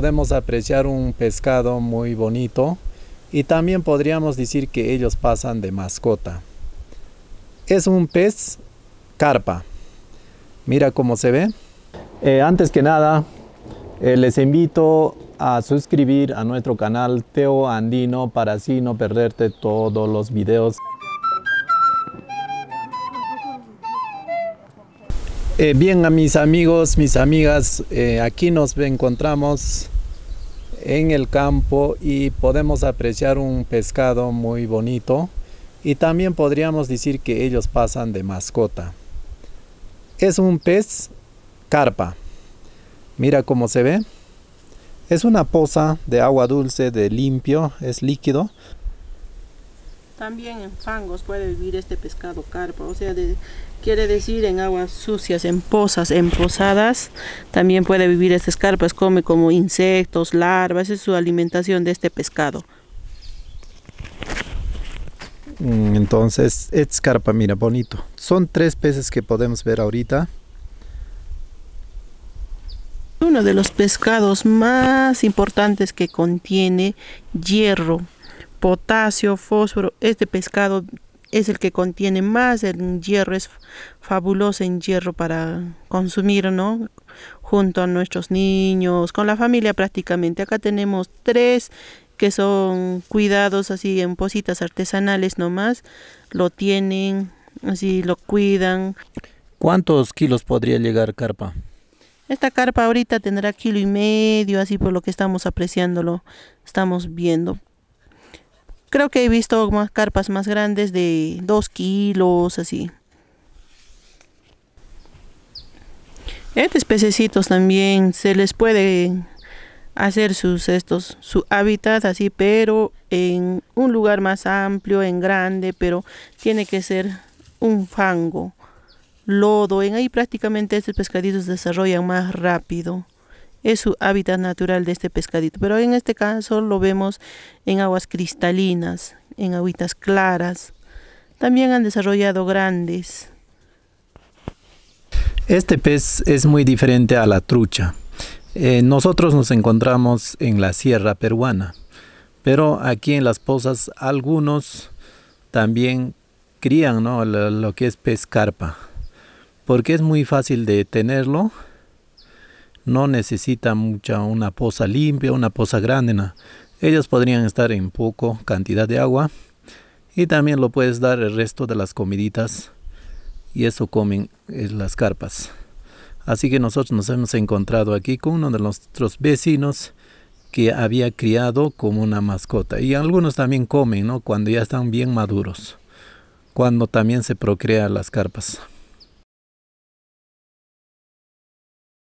podemos apreciar un pescado muy bonito y también podríamos decir que ellos pasan de mascota. Es un pez carpa. Mira cómo se ve. Antes que nada, les invito a suscribir a nuestro canal Teo Andino para así no perderte todos los videos. Bien, a mis amigos, mis amigas, aquí nos encontramos en el campo y podemos apreciar un pescado muy bonito y también podríamos decir que ellos pasan de mascota. Es un pez carpa. Mira cómo se ve. Es una posa de agua dulce, de limpio, es líquido. También en fangos puede vivir este pescado carpa, o sea, quiere decir en aguas sucias, en pozas, en posadas, también puede vivir estas carpas, come como insectos, larvas, es su alimentación de este pescado. Entonces, es carpa, mira, bonito. Son tres peces que podemos ver ahorita. Uno de los pescados más importantes que contiene hierro, potasio, fósforo. Este pescado es el que contiene más el hierro, es fabuloso en hierro para consumir, ¿no? Junto a nuestros niños, con la familia prácticamente. Acá tenemos tres que son cuidados así en pocitas artesanales nomás, lo tienen, así lo cuidan. ¿Cuántos kilos podría llegar carpa? Esta carpa ahorita tendrá 1,5 kilos, así por lo que estamos apreciándolo, estamos viendo. Creo que he visto más carpas más grandes de 2 kilos, así. Estos pececitos también se les puede hacer su hábitat así, pero en un lugar más amplio, en grande, pero tiene que ser un fango, lodo. En ahí prácticamente estos pescaditos se desarrollan más rápido. Es su hábitat natural de este pescadito, pero en este caso lo vemos en aguas cristalinas, en agüitas claras. También han desarrollado grandes. Este pez es muy diferente a la trucha. Nosotros nos encontramos en la sierra peruana, pero aquí en las pozas algunos también crían, ¿no?, lo que es pez carpa, porque es muy fácil de tenerlo. No necesita una poza limpia, una poza grande, no. Ellos podrían estar en poca cantidad de agua. Y también lo puedes dar el resto de las comiditas. Y eso comen las carpas. Así que nosotros nos hemos encontrado aquí con uno de nuestros vecinos que había criado como una mascota. Y algunos también comen, ¿no?, cuando ya están bien maduros, cuando también se procrean las carpas.